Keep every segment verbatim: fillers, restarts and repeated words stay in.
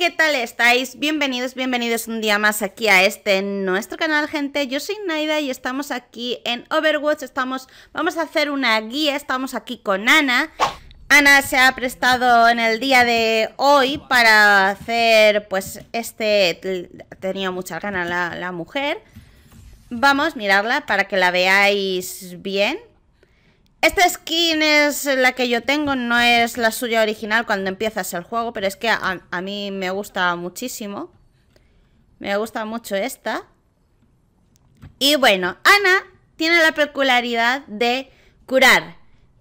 ¿qué tal estáis? Bienvenidos, bienvenidos un día más aquí a este nuestro canal, gente. Yo soy Naida y estamos aquí en Overwatch. Estamos, vamos a hacer una guía, estamos aquí con Ana. Ana se ha prestado en el día de hoy para hacer, pues, este... Tenía muchas ganas la, la mujer. Vamos a mirarla para que la veáis bien. Esta skin es la que yo tengo, no es la suya original cuando empiezas el juego, pero es que a, a mí me gusta muchísimo. Me gusta mucho esta. Y bueno, Ana tiene la peculiaridad de curar.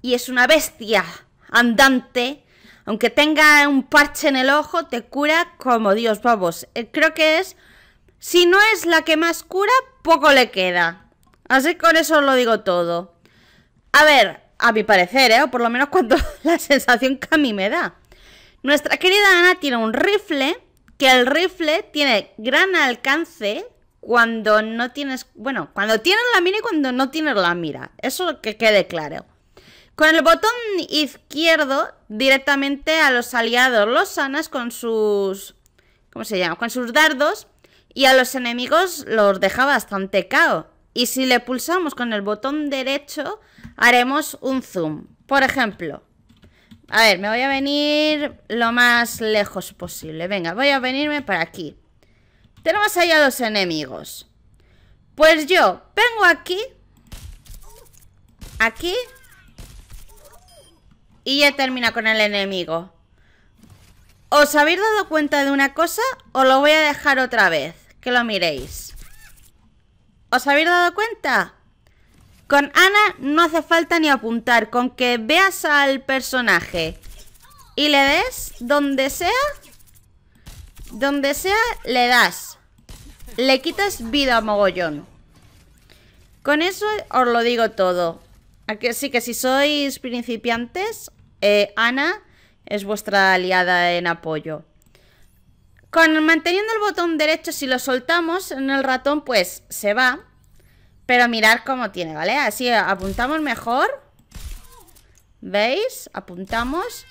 Y es una bestia andante. Aunque tenga un parche en el ojo, te cura como Dios, vamos. Creo que es, si no es la que más cura, poco le queda. Así que con eso os lo digo todo. A ver, a mi parecer, ¿eh? O por lo menos cuando la sensación que a mí me da. Nuestra querida Ana tiene un rifle, que el rifle tiene gran alcance cuando no tienes... Bueno, cuando tienes la mira y cuando no tienes la mira. Eso que quede claro. Con el botón izquierdo, directamente a los aliados los sanas con sus... ¿Cómo se llama? Con sus dardos. Y a los enemigos los deja bastante cao. Y si le pulsamos con el botón derecho, haremos un zoom. Por ejemplo, a ver, me voy a venir lo más lejos posible. Venga, voy a venirme para aquí. Tenemos ahí a los enemigos. Pues yo vengo aquí, aquí, y ya termina con el enemigo. ¿Os habéis dado cuenta de una cosa? Os lo voy a dejar otra vez, que lo miréis. ¿Os habéis dado cuenta? Con Ana no hace falta ni apuntar. Con que veas al personaje y le des donde sea, donde sea le das, le quitas vida a mogollón. Con eso os lo digo todo. Así que si sois principiantes, eh, Ana es vuestra aliada en apoyo. Con, manteniendo el botón derecho, si lo soltamos en el ratón, pues se va. Pero mirad cómo tiene, ¿vale? Así apuntamos mejor. ¿Veis? Apuntamos.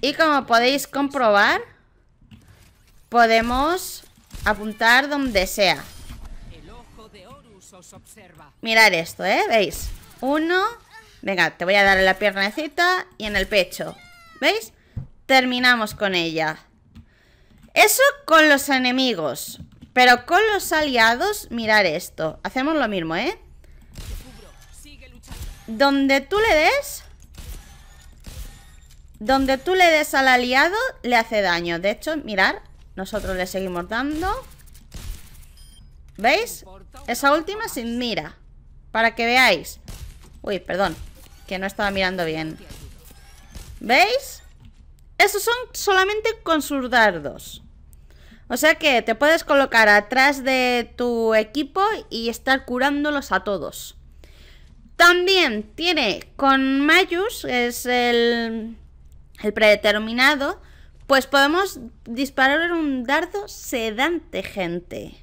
Y como podéis comprobar, podemos apuntar donde sea. Mirad esto, ¿eh? ¿Veis? Uno. Venga, te voy a dar en la piernecita y en el pecho. ¿Veis? Terminamos con ella. Eso con los enemigos, pero con los aliados, mirad esto. Hacemos lo mismo, ¿eh? Donde tú le des, donde tú le des al aliado, le hace daño. De hecho, mirad, nosotros le seguimos dando. ¿Veis? Esa última sin mira, para que veáis. Uy, perdón, que no estaba mirando bien. ¿Veis? Esos son solamente con sus dardos. O sea que te puedes colocar atrás de tu equipo y estar curándolos a todos. También tiene con Mayus, es el, el predeterminado, pues podemos disparar un dardo sedante, gente.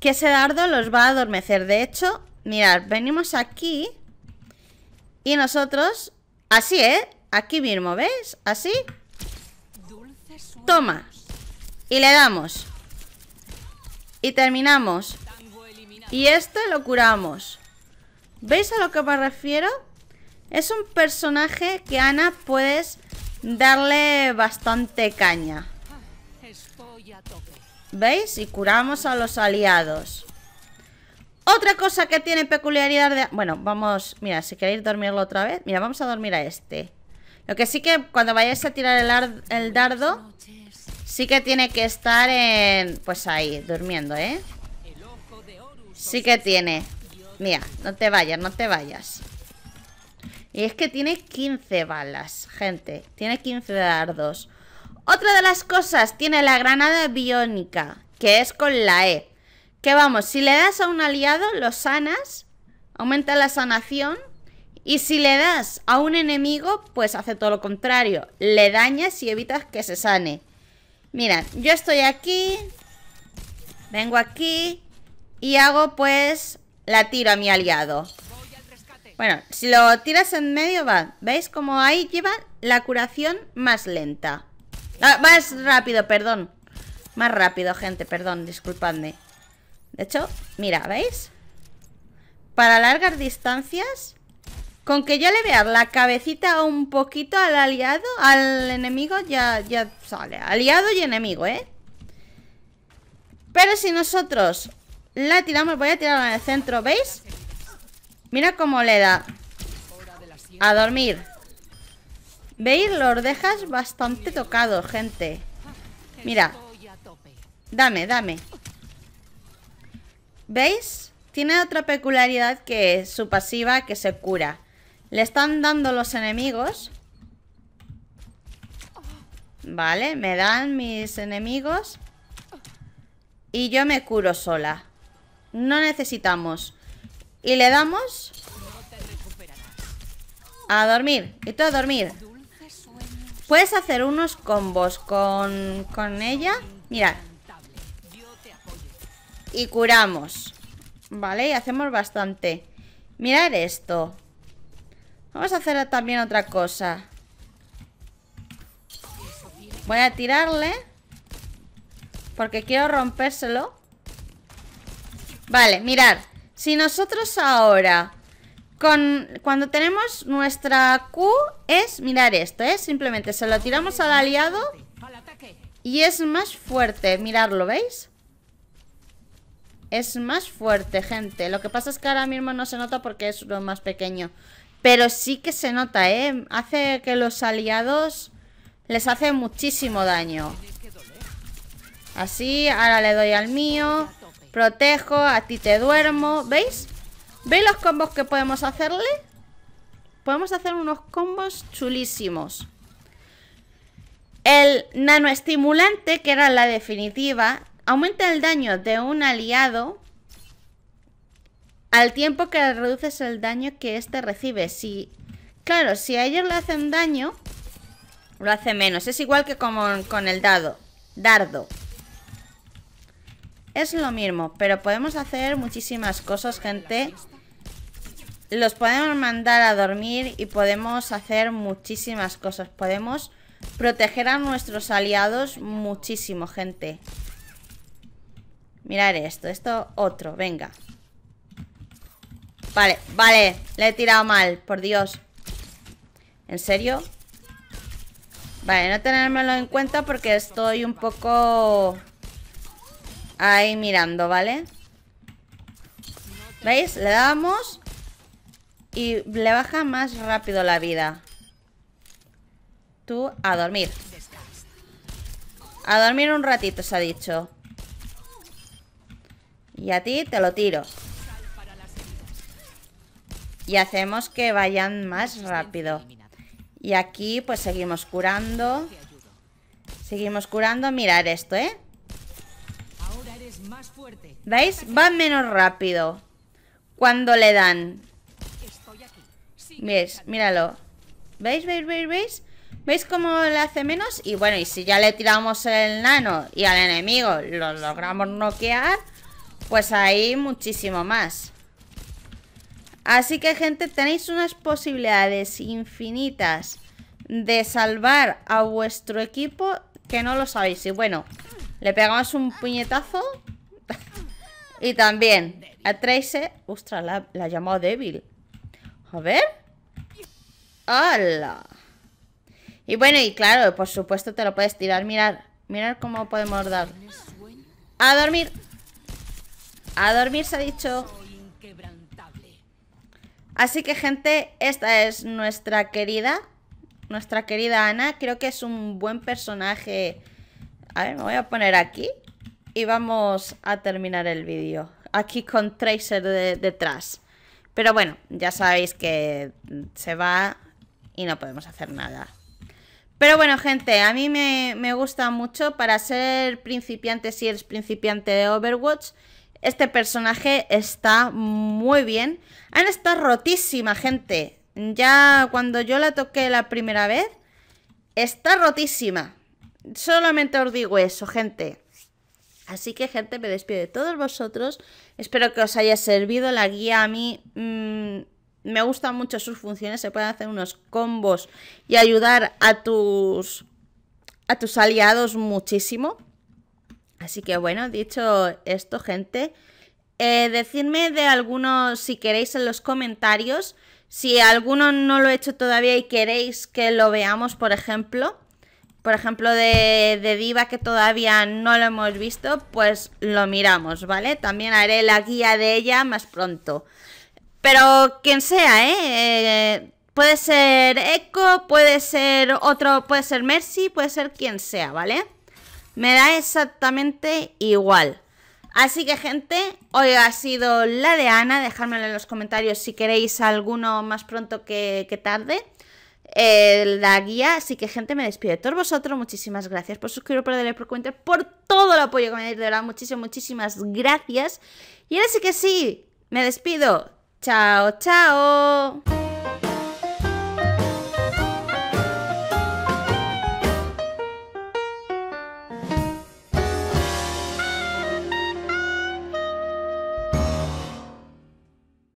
Que ese dardo los va a adormecer. De hecho, mirad, venimos aquí y nosotros, así, ¿eh? Aquí mismo, ¿veis? Así. Toma. Y le damos. Y terminamos. Y este lo curamos. ¿Veis a lo que me refiero? Es un personaje que Ana puedes darle bastante caña. ¿Veis? Y curamos a los aliados. Otra cosa que tiene peculiaridad de... Bueno, vamos... Mira, si queréis dormirlo otra vez... Mira, vamos a dormir a este. Lo que sí que cuando vayáis a tirar el, ar, el dardo, sí que tiene que estar en... Pues ahí, durmiendo, ¿eh? Sí que tiene. Mira, no te vayas, no te vayas. Y es que tiene quince balas, gente. Tiene quince dardos. Otra de las cosas, tiene la granada biónica, que es con la E. Que vamos, si le das a un aliado, lo sanas, aumenta la sanación. Y si le das a un enemigo, pues hace todo lo contrario. Le dañas y evitas que se sane. Mirad, yo estoy aquí. Vengo aquí. Y hago, pues, la tiro a mi aliado. Bueno, si lo tiras en medio, va. ¿Veis cómo ahí lleva la curación más lenta? Ah, más rápido, perdón. Más rápido, gente, perdón, disculpadme. De hecho, mira, ¿veis? Para largas distancias, con que yo le vea la cabecita un poquito al aliado, al enemigo, ya, ya sale. Aliado y enemigo, ¿eh? Pero si nosotros la tiramos, voy a tirarla en el centro, ¿veis? Mira cómo le da. A dormir. ¿Veis? Los dejas bastante tocados, gente. Mira. Dame, dame. ¿Veis? Tiene otra peculiaridad que es su pasiva, que se cura. Le están dando los enemigos. Vale, me dan mis enemigos. Y yo me curo sola. No necesitamos. Y le damos. A dormir. Y tú a dormir. Puedes hacer unos combos con, con ella. Mirad. Y curamos. Vale, y hacemos bastante. Mirad esto. Vamos a hacer también otra cosa. Voy a tirarle. Porque quiero rompérselo. Vale, mirad. Si nosotros ahora con, cuando tenemos nuestra Q, es, mirad esto, ¿eh? Simplemente se lo tiramos al aliado y es más fuerte. Miradlo, ¿veis? Es más fuerte, gente. Lo que pasa es que ahora mismo no se nota porque es lo más pequeño, pero sí que se nota, ¿eh? Hace que los aliados les hace muchísimo daño. Así, ahora le doy al mío. Protejo, a ti te duermo. ¿Veis? ¿Veis los combos que podemos hacerle? Podemos hacer unos combos chulísimos. El nanoestimulante, que era la definitiva, aumenta el daño de un aliado al tiempo que reduces el daño que éste recibe. Si, claro, si a ellos le hacen daño, lo hace menos. Es igual que con, con el dado, dardo. Es lo mismo, pero podemos hacer muchísimas cosas, gente. Los podemos mandar a dormir y podemos hacer muchísimas cosas. Podemos proteger a nuestros aliados muchísimo, gente. Mirad esto, esto otro, venga. Vale, vale, le he tirado mal, por Dios. ¿En serio? Vale, no tenérmelo en cuenta porque estoy un poco... ahí mirando, ¿vale? ¿Veis? Le damos y le baja más rápido la vida. Tú a dormir. A dormir un ratito, se ha dicho. Y a ti te lo tiro. Y hacemos que vayan más rápido. Y aquí pues seguimos curando. Seguimos curando. Mirad esto, ¿eh? ¿Veis? Va menos rápido cuando le dan. ¿Veis? Míralo. ¿Veis? ¿Veis? ¿Veis? ¿Veis? ¿Veis cómo le hace menos? Y bueno, y si ya le tiramos el nano y al enemigo lo logramos noquear, pues ahí muchísimo más. Así que, gente, tenéis unas posibilidades infinitas de salvar a vuestro equipo que no lo sabéis. Y bueno, le pegamos un puñetazo. Y también a Tracer. Ostras, la, la ha llamado débil. A ver. ¡Hala! Y bueno, y claro, por supuesto te lo puedes tirar. Mirad, mirad cómo podemos dar. A dormir. A dormir se ha dicho. Así que, gente, esta es nuestra querida. Nuestra querida Ana. Creo que es un buen personaje. A ver, me voy a poner aquí. Y vamos a terminar el vídeo aquí con Tracer de, detrás. Pero bueno, ya sabéis que se va y no podemos hacer nada. Pero bueno, gente, a mí me, me gusta mucho. Para ser principiante, si eres principiante de Overwatch, este personaje está muy bien. Ana está rotísima, gente. Ya cuando yo la toqué la primera vez, está rotísima. Solamente os digo eso, gente. Así que, gente, me despido de todos vosotros. Espero que os haya servido la guía. A mí mmm, me gustan mucho sus funciones. Se pueden hacer unos combos y ayudar a tus a tus aliados muchísimo. Así que bueno, dicho esto, gente, eh, decidme de algunos, si queréis, en los comentarios. Si alguno no lo he hecho todavía y queréis que lo veamos, por ejemplo, por ejemplo de, de D.Va, que todavía no lo hemos visto, pues lo miramos, ¿vale? También haré la guía de ella más pronto. Pero quien sea, ¿eh? eh puede ser Echo, puede ser otro, puede ser Mercy, puede ser quien sea, ¿vale? Me da exactamente igual. Así que, gente, hoy ha sido la de Ana. Dejármelo en los comentarios si queréis alguno más pronto que, que tarde, eh, la guía. Así que, gente, me despido de todos vosotros. Muchísimas gracias por suscribiros, por darle, por comentar, por todo el apoyo que me dais. De verdad, muchísimas, muchísimas gracias. Y ahora sí que sí, me despido. Chao, chao.